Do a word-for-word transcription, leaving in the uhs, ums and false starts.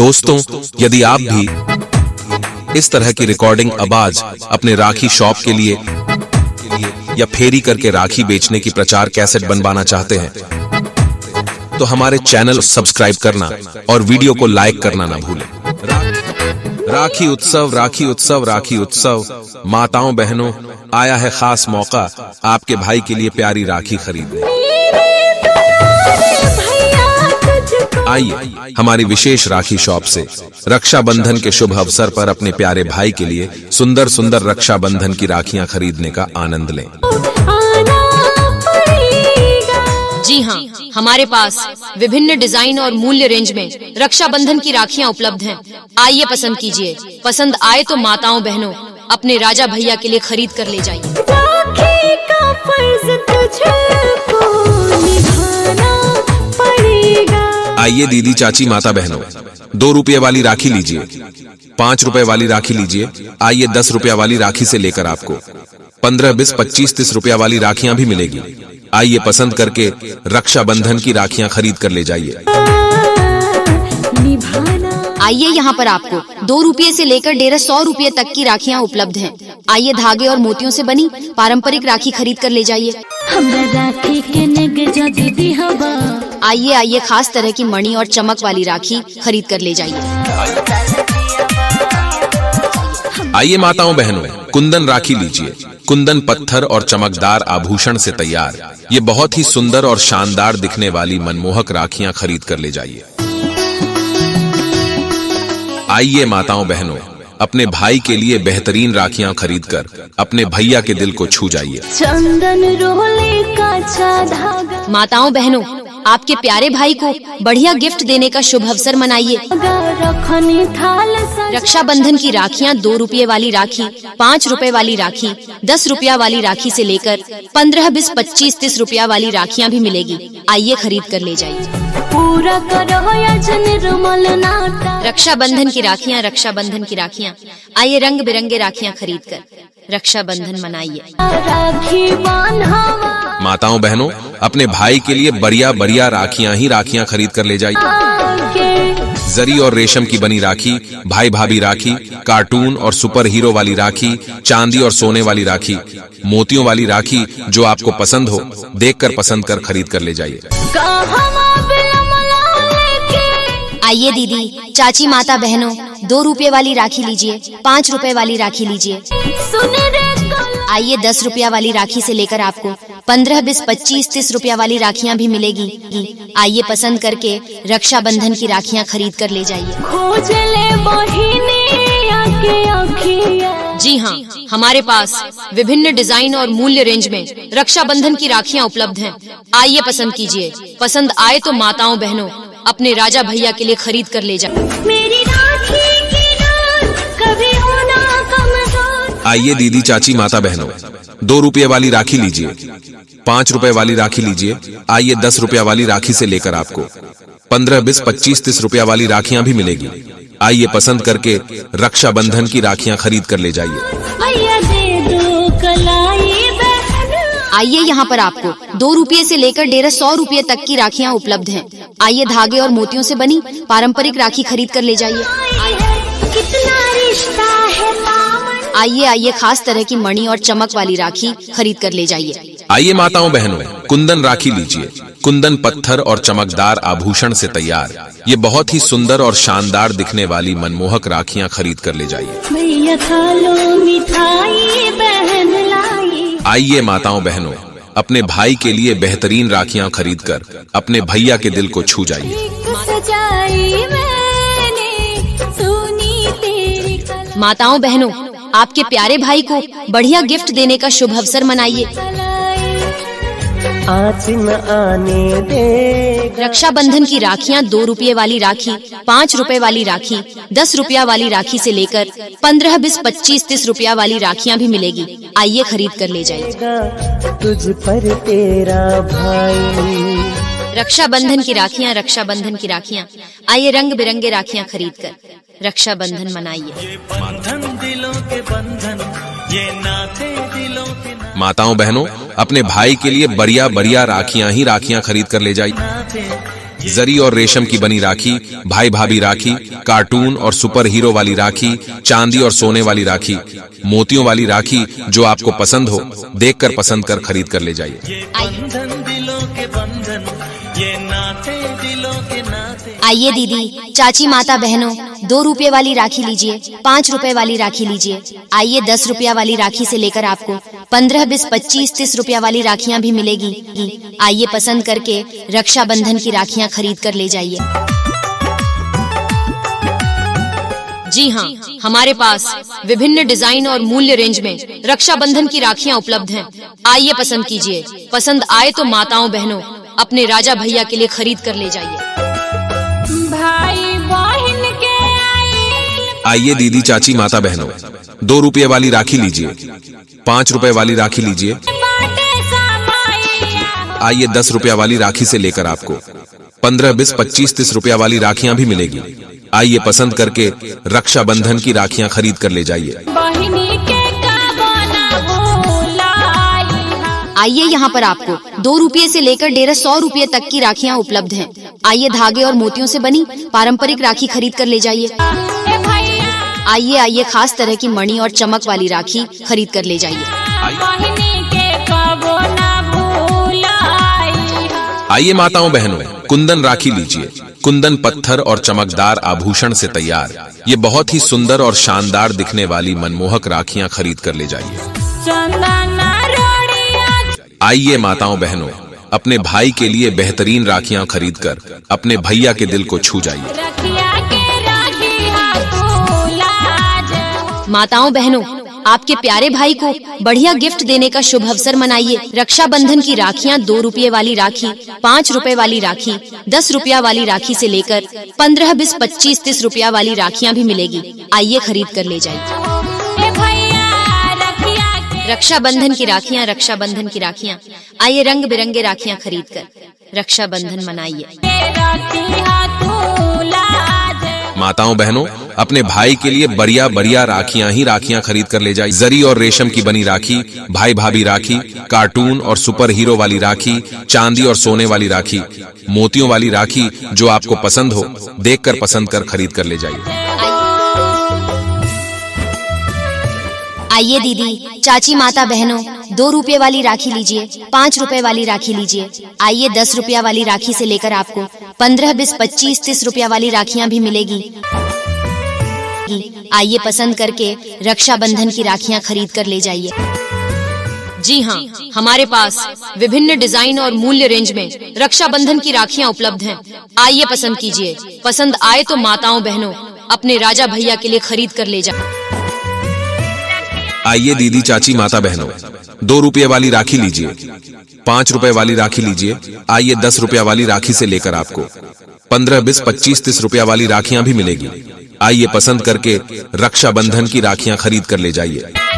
दोस्तों, यदि आप भी इस तरह की रिकॉर्डिंग आवाज अपने राखी शॉप के लिए या फेरी करके राखी बेचने की प्रचार कैसेट बनवाना चाहते हैं तो हमारे चैनल सब्सक्राइब करना और वीडियो को लाइक करना ना भूलें। राखी उत्सव, राखी उत्सव, राखी उत्सव। माताओं बहनों, आया है खास मौका आपके भाई के लिए प्यारी राखी खरीदने। आइए हमारी विशेष राखी शॉप से रक्षाबंधन के शुभ अवसर पर अपने प्यारे भाई के लिए सुंदर सुंदर रक्षाबंधन की राखियां खरीदने का आनंद लें। जी हाँ, हमारे पास विभिन्न डिजाइन और मूल्य रेंज में रक्षाबंधन की राखियां उपलब्ध हैं। आइए पसंद कीजिए, पसंद आए तो माताओं बहनों अपने राजा भैया के लिए खरीद कर ले जाइए। आइए दीदी, चाची, माता बहनों, दो रुपये वाली राखी लीजिए, पांच रुपए वाली राखी लीजिए। आइए दस रुपया वाली राखी से लेकर आपको पंद्रह, बीस, पच्चीस, तीस रुपया वाली राखियां भी मिलेगी। आइए पसंद करके रक्षाबंधन की राखियां खरीद कर ले जाइए। आइए यहाँ पर आपको दो रुपये से लेकर डेढ़ सौ रुपये तक की राखियां उपलब्ध हैं। आइए धागे और मोतियों से बनी पारंपरिक राखी खरीद कर ले जाइए। आइए आइए खास तरह की मणि और चमक वाली राखी खरीद कर ले जाइए। आइए माताओं बहनों, कुंदन राखी लीजिए। कुंदन पत्थर और चमकदार आभूषण से तैयार ये बहुत ही सुंदर और शानदार दिखने वाली मनमोहक राखियां खरीद कर ले जाइए। आइए माताओं बहनों, अपने भाई के लिए बेहतरीन राखियां खरीदकर अपने भैया के दिल को छू जाइए। माताओं बहनों, आपके प्यारे भाई को बढ़िया गिफ्ट देने का शुभ अवसर मनाइए। रक्षाबंधन की राखियां दो रुपये वाली राखी, पाँच रुपए वाली राखी, दस रुपया वाली राखी से लेकर पंद्रह, बीस, पच्चीस, तीस रुपया वाली राखियां भी मिलेगी। आइए खरीद कर ले जाइए। पूरा रक्षाबंधन की राखियां, रक्षाबंधन की राखियां। आइए रंग बिरंगे राखियां खरीद कर रक्षाबंधन मनाइए। माताओं बहनों, अपने भाई के लिए बढ़िया बढ़िया राखियां ही राखियां खरीद कर ले जाइए। जरी और रेशम की बनी राखी, भाई भाभी राखी, कार्टून और सुपर हीरो वाली राखी, चांदी और सोने वाली राखी, मोतियों वाली राखी, जो आपको पसंद हो देखकर पसंद कर खरीद कर ले जाइए। आइए दीदी, चाची, माता बहनों, दो रुपये वाली राखी लीजिए, पाँच रुपए वाली राखी लीजिए। आइए दस रुपया वाली राखी से लेकर आपको पंद्रह, बीस, पच्चीस, तीस रुपया वाली राखियां भी मिलेगी। आइए पसंद करके रक्षाबंधन की राखियां खरीद कर ले जाइए। जी हाँ, हमारे पास विभिन्न डिजाइन और मूल्य रेंज में रक्षाबंधन की राखियां उपलब्ध हैं। आइए पसंद कीजिए, पसंद आए तो माताओं बहनों अपने राजा भैया के लिए खरीद कर ले जाओ। आइए दीदी, चाची, माता बहनों, दो रुपये वाली राखी लीजिए, पाँच रुपए वाली राखी लीजिए। आइए दस रुपया वाली राखी से लेकर आपको पंद्रह, बीस, पच्चीस, तीस रुपया वाली राखियां भी मिलेगी। आइए पसंद करके रक्षाबंधन की राखियां खरीद कर ले जाइए। आइए यहाँ पर आपको दो रुपये से लेकर डेढ़ सौ रुपये तक की राखियां उपलब्ध हैं। आइए धागे और मोतियों से बनी पारंपरिक राखी खरीद कर ले जाइए। आइए आइए खास तरह की मणि और चमक वाली राखी खरीद कर ले जाइए। आइए माताओं बहनों, कुंदन राखी लीजिए। कुंदन पत्थर और चमकदार आभूषण से तैयार ये बहुत ही सुंदर और शानदार दिखने वाली मनमोहक राखियां खरीद कर ले जाइए। आइए माताओं बहनों, अपने भाई के लिए बेहतरीन राखियां खरीदकर अपने भैया के दिल को छू जाइए। माताओं बहनों, आपके प्यारे भाई को बढ़िया गिफ्ट देने का शुभ अवसर मनाइए। रक्षाबंधन की राखियां दो रुपये वाली राखी, पाँच रुपए वाली राखी, दस रुपया वाली राखी से लेकर पंद्रह, बीस, पच्चीस, तीस रुपया वाली राखियां भी मिलेगी। आइए खरीद कर ले जाइए। तुझ पर तेरा भाई। रक्षाबंधन की राखियां, रक्षाबंधन की राखियां। आइए रंग बिरंगे राखियां खरीद कर रक्षाबंधन मनाइए। माताओं बहनों, अपने भाई के लिए बढ़िया बढ़िया राखियां ही राखियां खरीद कर ले जाइए। जरी और रेशम की बनी राखी, भाई भाभी राखी, कार्टून और सुपर हीरो वाली राखी, चांदी और सोने वाली राखी, मोतियों वाली राखी, जो आपको पसंद हो देखकर पसंद कर खरीद कर ले जाइए। आइए दीदी, चाची, माता बहनों, दो रुपए वाली राखी लीजिए, पाँच रुपए वाली राखी लीजिए। आइए दस रुपया वाली राखी से लेकर आपको पंद्रह, बीस, पच्चीस, तीस रुपया वाली राखियाँ भी मिलेगी। आइए पसंद करके रक्षाबंधन की राखियाँ खरीद कर ले जाइए। जी हाँ, हमारे पास विभिन्न डिजाइन और मूल्य रेंज में रक्षाबंधन की राखियाँ उपलब्ध हैं। आइए पसंद कीजिए, पसंद आए तो माताओं बहनों अपने राजा भैया के लिए खरीद कर ले जाइए। भाई बहन के आइए दीदी, चाची, माता बहनों, दो रुपये वाली राखी लीजिए, पाँच रुपए वाली राखी लीजिए। आइए दस रुपया वाली राखी से लेकर आपको पंद्रह, बीस, पच्चीस, तीस रुपया वाली राखियाँ भी मिलेगी। आइए पसंद करके रक्षाबंधन की राखियाँ खरीद कर ले जाइए। आइए यहाँ पर आपको दो रुपये से लेकर डेढ़ सौ रुपये तक की राखियाँ उपलब्ध हैं। आइए धागे और मोतियों से बनी पारंपरिक राखी खरीद कर ले जाइए। आइए आइए खास तरह की मणि और चमक वाली राखी खरीद कर ले जाइए। आइए माताओं बहनों, कुंदन राखी लीजिए। कुंदन पत्थर और चमकदार आभूषण से तैयार ये बहुत ही सुंदर और शानदार दिखने वाली मनमोहक राखियाँ खरीद कर ले जाइए। आइए माताओं बहनों, अपने भाई के लिए बेहतरीन राखियाँ खरीद कर अपने भैया के दिल को छू जाइए। माताओं बहनों, आपके प्यारे भाई को बढ़िया गिफ्ट देने का शुभ अवसर मनाइए। रक्षाबंधन की राखियाँ दो रुपये वाली राखी, पाँच रुपए वाली राखी, दस रुपया वाली राखी से लेकर पंद्रह, बीस, पच्चीस, तीस रुपया वाली राखियाँ भी मिलेगी। आइए खरीद कर ले जाइए। रक्षाबंधन की राखियाँ, रक्षाबंधन की राखियाँ, आइए रंग बिरंगे राखियाँ खरीद कर रक्षाबंधन मनाइए। माताओं बहनों, अपने भाई के लिए बढ़िया बढ़िया राखियाँ ही राखियाँ खरीद कर ले जाए। जरी और रेशम की बनी राखी, भाई भाभी राखी, कार्टून और सुपर हीरो वाली राखी, चांदी और सोने वाली राखी, मोतियों वाली राखी, जो आपको पसंद हो देखकर पसंद कर खरीद कर ले जाइए। आइए दीदी, चाची, माता बहनों, दो रुपये वाली राखी लीजिए, पाँच रुपए वाली राखी लीजिए। आइए दस रुपया वाली राखी से लेकर आपको पंद्रह, बीस, पच्चीस, तीस रुपया वाली राखियाँ भी मिलेगी। आइए पसंद करके रक्षाबंधन की राखियाँ खरीद कर ले जाइए। जी हाँ, हमारे पास विभिन्न डिजाइन और मूल्य रेंज में रक्षाबंधन की राखियाँ उपलब्ध हैं। आइए पसंद कीजिए, पसंद आए तो माताओं बहनों अपने राजा भैया के लिए खरीद कर ले जाए। आइए दीदी, चाची, माता बहनों, दो रुपये वाली राखी लीजिए, पाँच रुपए वाली राखी लीजिए। आइए दस रुपया वाली राखी से लेकर आपको पंद्रह, बीस, पच्चीस, तीस रुपया वाली राखियाँ भी मिलेगी। आइए पसंद करके रक्षाबंधन की राखियाँ खरीद कर ले जाइए।